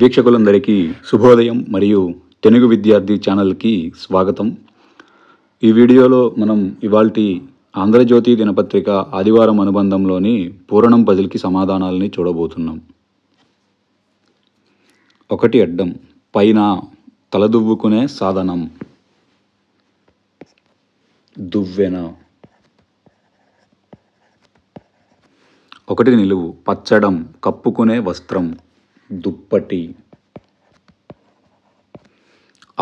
వీక్షకులందరికీ శుభోదయం మరియు తెలుగు విద్యార్థి ఛానల్కి స్వాగతం। ఈ వీడియోలో మనం ఇవాల్టి ఆంధ్రజ్యోతి దినపత్రిక ఆదివారం అనుబంధంలోని పూరణం పజిల్కి సమాధానాలని చూడబోతున్నాం। ఒకటి, అడ్డం పైన తలదువ్వుకునే సాధనం దువ్వెన। ఒకటి, నిలువు పచ్చడం కప్పుకునే వస్త్రం దుప్పటి।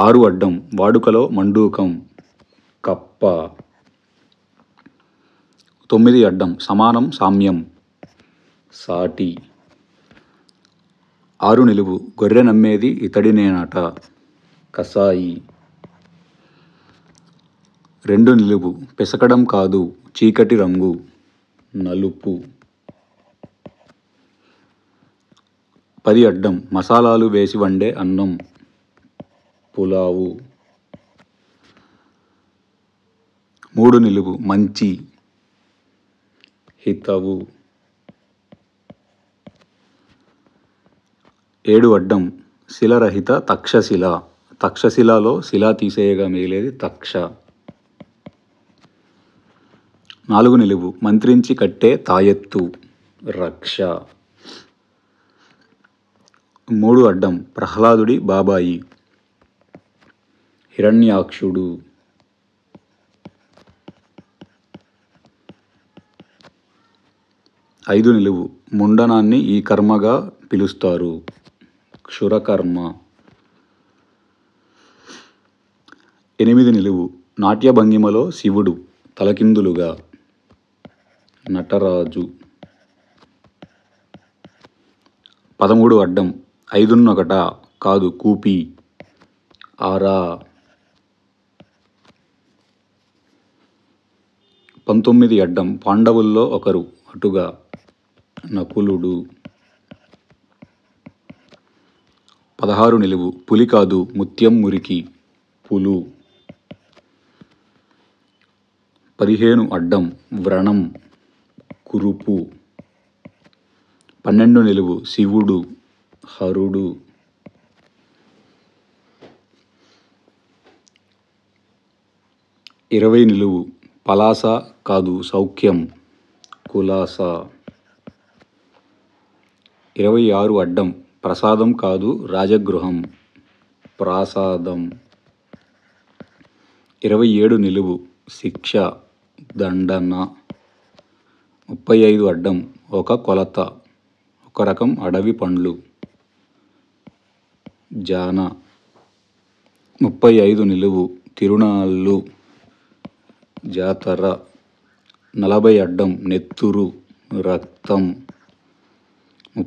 ఆరు, అడ్డం వాడుకలో మండూకం కప్ప। తొమ్మిది, అడ్డం సమానం సామ్యం సాటి। ఆరు, నిలువు గొర్రె నమ్మేది ఇతడినేనట కసాయి। రెండు, నిలువు పెసకడం కాదు చీకటి రంగు నలుపు। 10, అడ్డం మసాలాలు వేసి వండే అన్నం పులావు। 3, నిలువు మంచి హితవు। 7, అడ్డం శిలరహిత తక్షశిల తక్షశిలలో శిలా తీసేయగా మిగిలేది తక్ష। 4, నిలువు మంత్రించి కట్టే తాయెత్తు రక్ష। 3, అడ్డం ప్రహ్లాదుడి బాబాయి హిరణ్యాక్షుడు। 5, నిలువు ముండనాన్ని ఈ కర్మగా పిలుస్తారు క్షురకర్మ। 8, నిలువు నాట్య భంగిమలో శివుడు తలకిందులుగా నటరాజు। 13, అడ్డం 5:1 కాదు కూపి ఆరా। 19, అడ్డం పాండవుల్లో ఒకరు అటుగా నకులుడు। 16, నిలువు పులి కాదు ముత్యం మురికి పులు। 15, అడ్డం వ్రణం కురుపు। 12, నిలువు శివుడు హరుడు। 20, నిలువు పలాస కాదు సౌఖ్యం కులాస। 26, అడ్డం ప్రసాదం కాదు రాజగృహం ప్రాసాదం। 27, నిలువు శిక్ష దండన। 35, అడ్డం ఒక కొలత ఒక రకం అడవి పండ్లు జాన। 35, నిలువు తిరునాళ్ళు జాతర। 40, అడ్డం నెత్తురు రక్తం।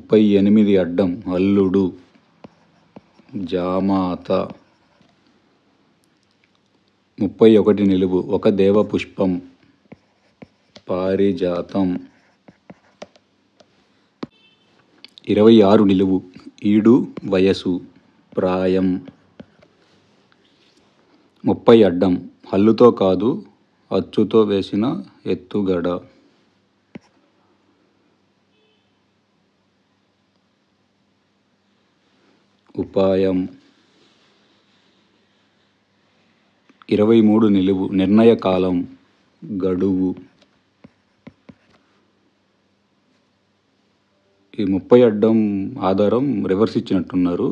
38, అడ్డం అల్లుడు జామాత। 31, నిలువు ఒక దేవ పుష్పం పారిజాతం। 26, నిలువు ఈడు వయసు ప్రాయం। 30, అడ్డం హల్లుతో కాదు అచ్చుతో వేసిన ఎత్తుగడ। 23, నిలువు నిర్ణయ కాలం గడువు। 30 అడ్డం ఆధారం రివర్స్ ఇచ్చినట్టున్నారు,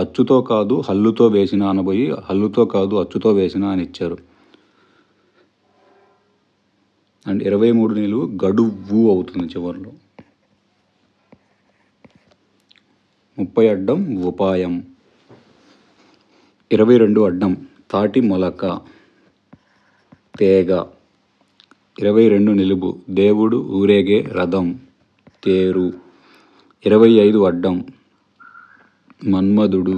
అచ్చుతో కాదు హల్లుతో వేసిన అనబోయి హల్లుతో కాదు అచ్చుతో వేసిన అని ఇచ్చారు. అండ్ 23, నిలువు గడువు అవుతుంది చివరిలో. 30, అడ్డం ఉపాయం। 22, అడ్డం తాటి మొలక తేగ। 22, నిలువు దేవుడు ఊరేగే రథం తేరు। 25, అడ్డం మన్మధుడు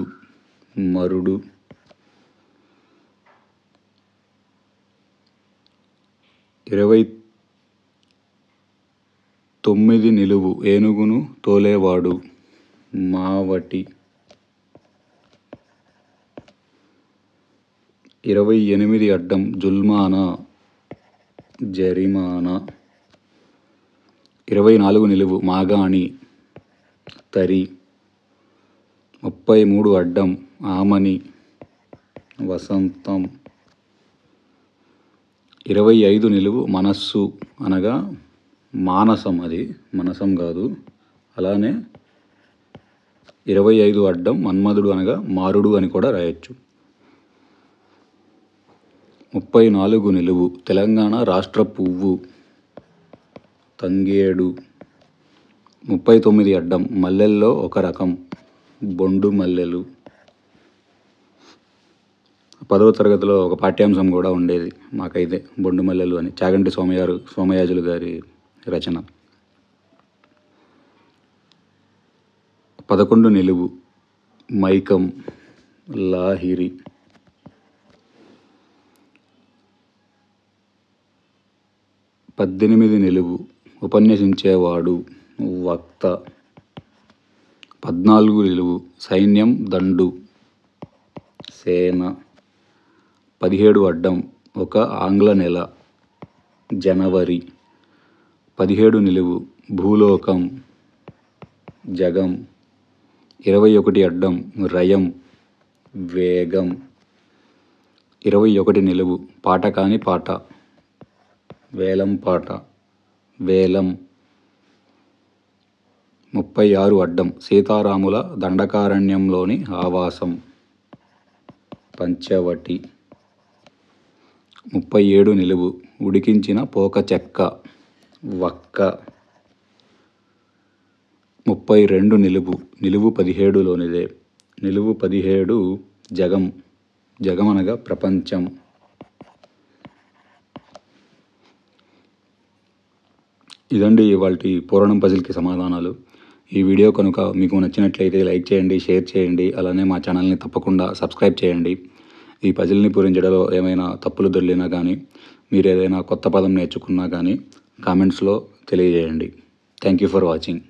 మరుడు। 29, నిలువు ఏనుగును తోలేవాడు మావటి। 28, అడ్డం జుల్మానా జరిమానా। 24, నిలువు మాగాణి తరి। 33 అడ్డం ఆమని వసంతం 25 నిలువు మనస్సు అనగా మానసం అది మనసం కాదు అలానే 25 అడ్డం మన్మధుడు అనగా మారుడు అని కూడా రాయొచ్చు 34 నిలువు తెలంగాణ రాష్ట్ర పువ్వు తంగేడు 39 అడ్డం మల్లెల్లో ఒక రకం బొండు మల్లెలు 10వ తరగతిలో ఒక పాఠ్యాంశం కూడా ఉండేది మాకైతే బొండు మల్లెలు అని చాగంటి సోమయాజులు గారి రచన 11 నిలువు మైకం లాహిరి 18 నిలువు ఉపన్యసించేవాడు వక్త 14 నిలువు సైన్యం దండు సేన 17 అడ్డం ఒక ఆంగ్ల నెల జనవరి 17 నిలువు భూలోకం జగం 21 అడ్డం రయం వేగం 21 నిలువు పాట కాని పాట వేలం పాట వేలం 36 అడ్డం సీతారాముల దండకారణ్యంలోని ఆవాసం పంచవటి 37 నిలువు ఉడికించిన పోక చెక్క వక్క 32 నిలువు నిలువు 17లోనిదే నిలువు 17 జగం జగం అనగా ప్రపంచం 2 ఇవాల్టి పూరణం పజిల్కి సమాధానాలు ఈ వీడియో కనుక మీకు నచ్చినట్లయితే లైక్ చేయండి షేర్ చేయండి అలానే మా ఛానల్ని తప్పకుండా సబ్స్క్రైబ్ చేయండి ఈ పజిల్ని పూరించడంలో ఏమైనా తప్పులు దొర్లినా కానీ మీరు ఏదైనా కొత్త పదం నేర్చుకున్నా కానీ కామెంట్స్లో తెలియజేయండి థ్యాంక్ యూ ఫర్ వాచింగ్